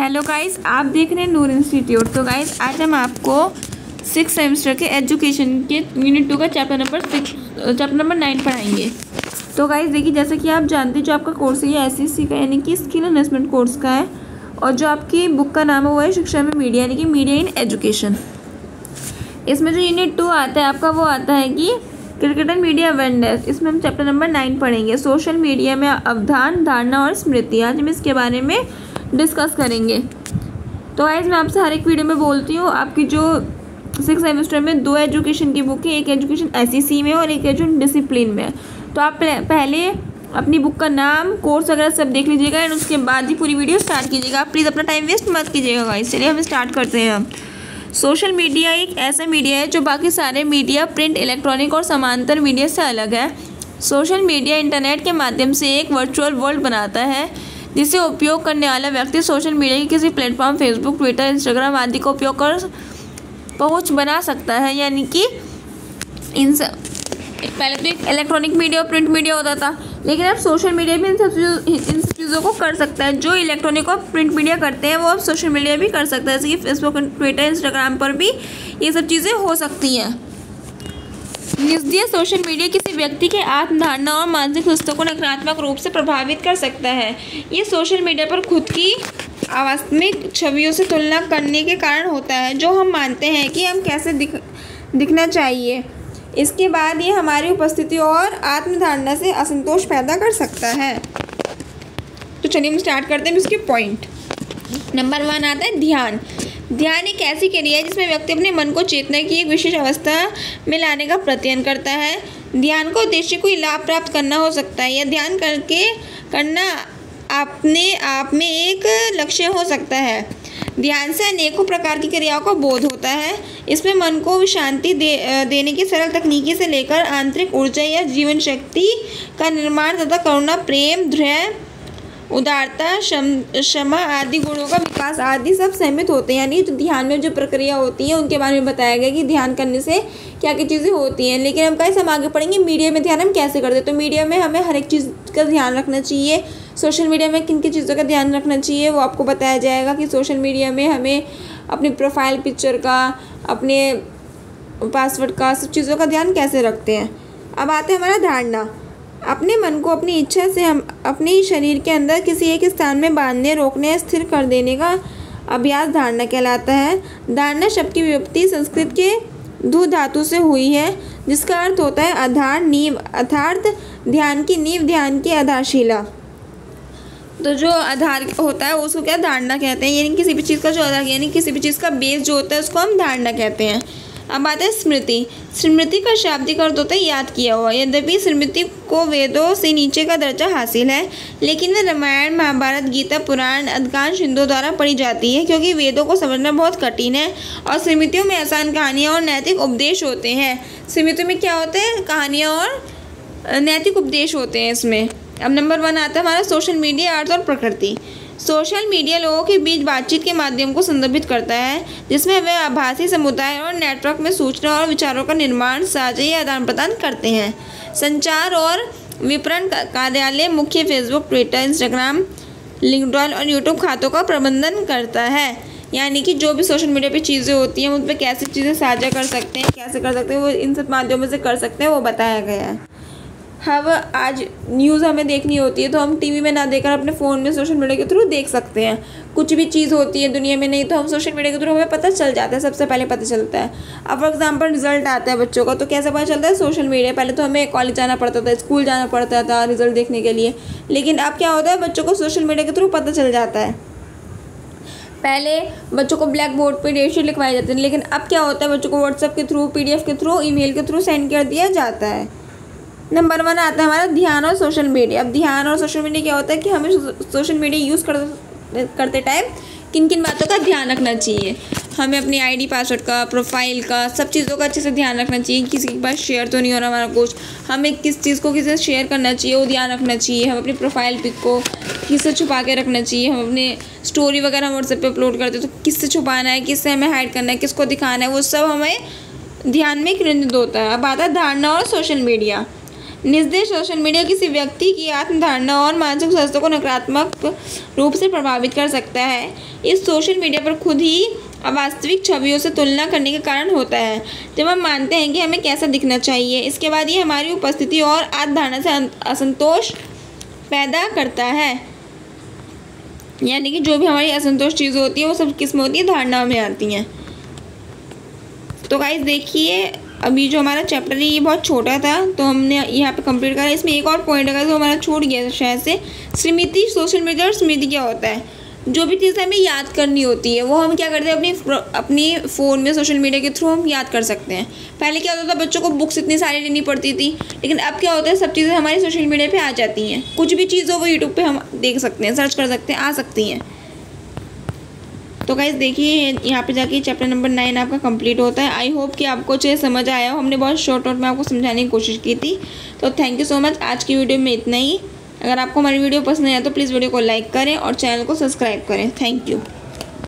Hello guys, आप देख रहे हैं नूर इंस्टीट्यूट। तो गाइस आज हम आपको 6th सेमेस्टर के एजुकेशन के यूनिट 2 का चैप्टर नंबर 9 पढ़ाएंगे। तो गाइस देखिए, जैसा कि आप जानते हैं जो आपका कोर्स है एससीसी का, यानी कि स्किल एनहांसमेंट कोर्स का है, और जो आपकी बुक का नाम हुआ है शिक्षा में मीडिया, यानी कि मीडिया इन एजुकेशन। इसमें जो यूनिट 2 आता है आपका, वो आता है कि क्रिकेट एंड मीडिया अवेयरनेस। इसमें हम चैप्टर नंबर 9 पढ़ेंगे। सोशल मीडिया में अवधान, धारणा और स्मृति, आज हम इसके बारे में डिस्कस करेंगे। तो गाइस मैं आपसे हर एक वीडियो में बोलती हूँ, आपकी जो 6 सेमेस्टर में 2 एजुकेशन की बुक है, एक एजुकेशन एससीसी में और एक एजुकेशन डिसिप्लिन में है। तो आप पहले अपनी बुक का नाम, कोर्स वगैरह सब देख लीजिएगा एंड उसके बाद ही पूरी वीडियो स्टार्ट कीजिएगा। आप प्लीज़ अपना टाइम वेस्ट मत कीजिएगा गाइस। चलिए हम स्टार्ट करते हैं। सोशल मीडिया एक ऐसा मीडिया है जो बाकी सारे मीडिया, प्रिंट, इलेक्ट्रॉनिक और समानांतर मीडिया से अलग है। सोशल मीडिया इंटरनेट के माध्यम से एक वर्चुअल वर्ल्ड बनाता है जिसे उपयोग करने वाला व्यक्ति सोशल मीडिया के किसी प्लेटफॉर्म, फेसबुक, ट्विटर, इंस्टाग्राम आदि का उपयोग कर पहुंच बना सकता है। यानी कि इन सब पहले तो एक इलेक्ट्रॉनिक मीडिया और प्रिंट मीडिया होता था, लेकिन अब सोशल मीडिया भी इन सब चीज़ों को कर सकता है। जो इलेक्ट्रॉनिक और प्रिंट मीडिया करते हैं वो अब सोशल मीडिया भी कर सकता है, जैसे कि फेसबुक, ट्विटर, इंस्टाग्राम पर भी ये सब चीज़ें हो सकती हैं। निष्क्रिय सोशल मीडिया किसी व्यक्ति के आत्मधारणा और मानसिक स्वास्थ्य को नकारात्मक रूप से प्रभावित कर सकता है। ये सोशल मीडिया पर खुद की अवास्तविक छवियों से तुलना करने के कारण होता है, जो हम मानते हैं कि हम कैसे दिखना चाहिए। इसके बाद ये हमारी उपस्थिति और आत्मधारणा से असंतोष पैदा कर सकता है। तो चलिए हम स्टार्ट करते हैं इसके पॉइंट। नंबर 1 आता है ध्यान। ध्यान एक ऐसी क्रिया है जिसमें व्यक्ति अपने मन को चेतना की एक विशेष अवस्था में लाने का प्रयत्न करता है। ध्यान का उद्देश्य कोई लाभ प्राप्त करना हो सकता है, या ध्यान करना अपने आप में एक लक्ष्य हो सकता है। ध्यान से अनेकों प्रकार की क्रियाओं का बोध होता है। इसमें मन को शांति देने की सरल तकनीकी से लेकर आंतरिक ऊर्जा या जीवन शक्ति का निर्माण तथा करुणा, प्रेम, धैर्य, उदारता, क्षमा आदि गुणों का विकास आदि सब सहमित होते हैं। यानी ध्यान में जो प्रक्रिया होती है उनके बारे में बताया गया कि ध्यान करने से क्या क्या चीज़ें होती हैं। लेकिन हम कैसे आगे पढ़ेंगे मीडिया में ध्यान हम कैसे करते हैं। तो मीडिया में हमें हर एक चीज़ का ध्यान रखना चाहिए। सोशल मीडिया में किन किन चीज़ों का ध्यान रखना चाहिए वो आपको बताया जाएगा कि सोशल मीडिया में हमें अपनी प्रोफाइल पिक्चर का, अपने पासवर्ड का, सब चीज़ों का ध्यान कैसे रखते हैं। अब आते हैं हमारा धारणा। अपने मन को अपनी इच्छा से हम अपने शरीर के अंदर किसी एक स्थान में बांधने, रोकने, स्थिर कर देने का अभ्यास धारणा कहलाता है। धारणा शब्द की व्युत्पत्ति संस्कृत के धू धातु से हुई है, जिसका अर्थ होता है आधार, नींव, अर्थात ध्यान की नींव, ध्यान की आधारशिला। तो जो आधार होता है उसको क्या धारणा कहते हैं, यानी किसी भी चीज़ का जो आधार, यानी किसी भी चीज़ का बेस जो होता है उसको हम धारणा कहते हैं। अब आता है स्मृति। स्मृति का शाब्दिक अर्थ होता है याद किया हुआ। यद्यपि स्मृति को वेदों से नीचे का दर्जा हासिल है, लेकिन वह रामायण, महाभारत, गीता, पुराण अधिकांश हिंदुओं द्वारा पढ़ी जाती है, क्योंकि वेदों को समझना बहुत कठिन है और स्मृतियों में आसान कहानियाँ और नैतिक उपदेश होते हैं। स्मृतियों में क्या होते हैं? कहानियाँ और नैतिक उपदेश होते हैं इसमें। अब नंबर 1 आता है हमारा सोशल मीडिया, अर्थ और प्रकृति। सोशल मीडिया लोगों के बीच बातचीत के माध्यम को संदर्भित करता है, जिसमें वे आभासी समुदाय और नेटवर्क में सूचना और विचारों का निर्माण, साझा या आदान प्रदान करते हैं। संचार और विपणन कार्यालय मुख्य फेसबुक, ट्विटर, इंस्टाग्राम, लिंक्डइन और यूट्यूब खातों का प्रबंधन करता है। यानी कि जो भी सोशल मीडिया पे चीज़ें होती हैं उन पर कैसे चीज़ें साझा कर सकते हैं, कैसे कर सकते हैं, वो इन सब माध्यमों से कर सकते हैं, वो बताया गया है। हम आज न्यूज़ हमें देखनी होती है तो हम टीवी में ना देखकर अपने फ़ोन में सोशल मीडिया के थ्रू देख सकते हैं। कुछ भी चीज़ होती है दुनिया में नहीं तो हम सोशल मीडिया के थ्रू हमें पता चल जाता है, सबसे पहले पता चलता है। अब फॉर एग्जांपल रिजल्ट आता है बच्चों का तो कैसे पता चलता है? Social media. पहले तो हमें कॉलेज जाना पड़ता था, स्कूल जाना पड़ता था रिजल्ट देखने के लिए, लेकिन अब क्या होता है बच्चों को सोशल मीडिया के थ्रू पता चल जाता है। पहले बच्चों को ब्लैक बोर्ड पर डेट शीट लिखवाई जाती थी, लेकिन अब क्या होता है बच्चों को व्हाट्सएप के थ्रू, PDF के थ्रू, ईमेल के थ्रू सेंड कर दिया जाता है। नंबर 1 आता है हमारा ध्यान और सोशल मीडिया। अब ध्यान और सोशल मीडिया क्या होता है कि हमें सोशल मीडिया यूज़ करते टाइम किन किन बातों का ध्यान रखना चाहिए। हमें अपनी ID, पासवर्ड का, प्रोफाइल का, सब चीज़ों का अच्छे से ध्यान रखना चाहिए। किसी के पास शेयर तो नहीं हो रहा हमारा कुछ, हमें किस चीज़ को किसी से शेयर करना चाहिए वो ध्यान रखना चाहिए। हम अपनी प्रोफाइल पिक को किससे छुपा के रखना चाहिए। हम अपने स्टोरी वगैरह हम व्हाट्सएप पर अपलोड करते हैं तो किससे छुपाना है, किससे हमें हाइड करना है, किसको दिखाना है, वो सब हमें ध्यान में केंद्रित होता है। अब आता है धारणा और सोशल मीडिया। निस्संदेह सोशल मीडिया किसी व्यक्ति की आत्मधारणा और मानसिक स्वास्थ्य को नकारात्मक रूप से प्रभावित कर सकता है। इस सोशल मीडिया पर खुद ही अवास्तविक छवियों से तुलना करने का कारण होता है, जब हम मानते हैं कि हमें कैसा दिखना चाहिए। इसके बाद ये हमारी उपस्थिति और आत्मधारणा से असंतोष पैदा करता है, यानी कि जो भी हमारी असंतोष चीज़ होती है वो सब किस्म होती है, धारणा में आती हैं। तो गाइस देखिए, अभी जो हमारा चैप्टर है ये बहुत छोटा था तो हमने यहाँ पे कंप्लीट करा। इसमें एक और पॉइंट है जो हमारा छूट गया शायद से, स्मृति। सोशल मीडिया और स्मृति क्या होता है? जो भी चीज़ हमें याद करनी होती है वो हम क्या करते हैं, अपनी फ़ोन में सोशल मीडिया के थ्रू हम याद कर सकते हैं। पहले क्या होता था, बच्चों को बुक्स इतनी सारी लेनी पड़ती थी, लेकिन अब क्या होता है, सब चीज़ें हमारी सोशल मीडिया पे आ जाती हैं। कुछ भी चीज़ हो वो यूट्यूब पे हम देख सकते हैं, सर्च कर सकते हैं, आ सकती हैं। तो गाइस देखिए, यहाँ पे जाके चैप्टर नंबर 9 आपका कंप्लीट होता है। आई होप कि आपको अच्छे समझ आया हो, हमने बहुत शॉर्ट में आपको समझाने की कोशिश की थी। तो थैंक यू सो मच, आज की वीडियो में इतना ही। अगर आपको हमारी वीडियो पसंद आया तो प्लीज़ वीडियो को लाइक करें और चैनल को सब्सक्राइब करें। Thank you.